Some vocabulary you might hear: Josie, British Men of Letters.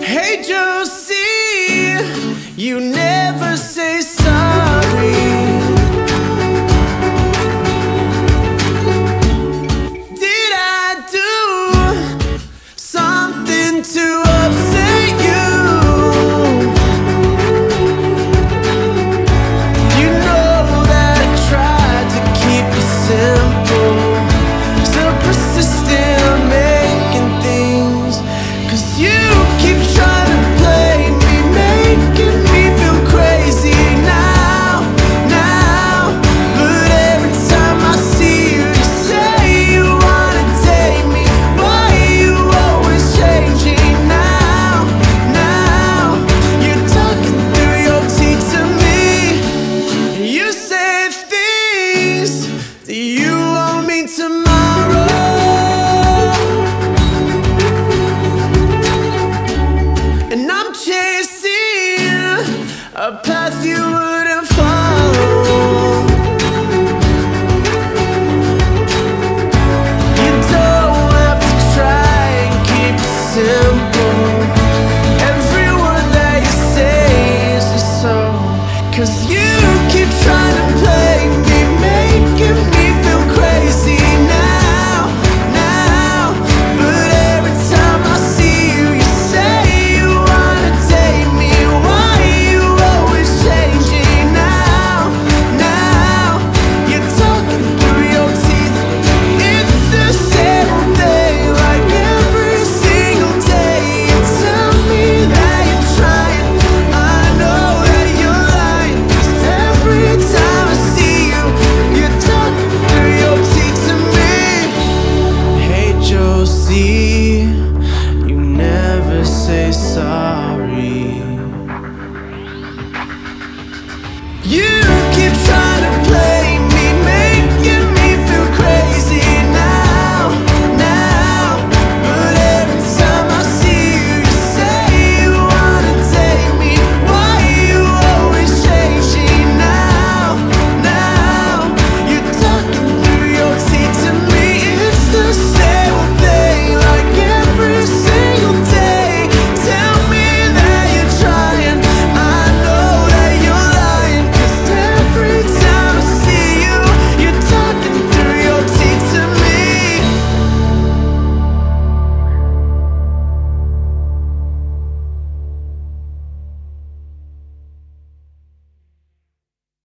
Hey Josie, you never say sorry. Did I do something to upset you? You know that I tried to keep it simple, so persistent on making things, 'cause you keep trying to play me, making me feel crazy now. But every time I see you, you say you wanna take me. Boy, you always changing now. You're talking through your teeth to me. You say things that you owe me tomorrow. And I'm chasing a path you wouldn't follow. You don't have to try and keep it simple. Every word that you say is a song, 'cause you keep trying to play me, making me feel crazy now. But every time I see you, you say you wanna take me. Why you always changing now? You're talking through your teeth. It's the same thing, like every single day. You tell me that you're trying. I know that you're lying, 'cause every time I see you, you're talking through your teeth to me. Hey Josie, you never say sorry.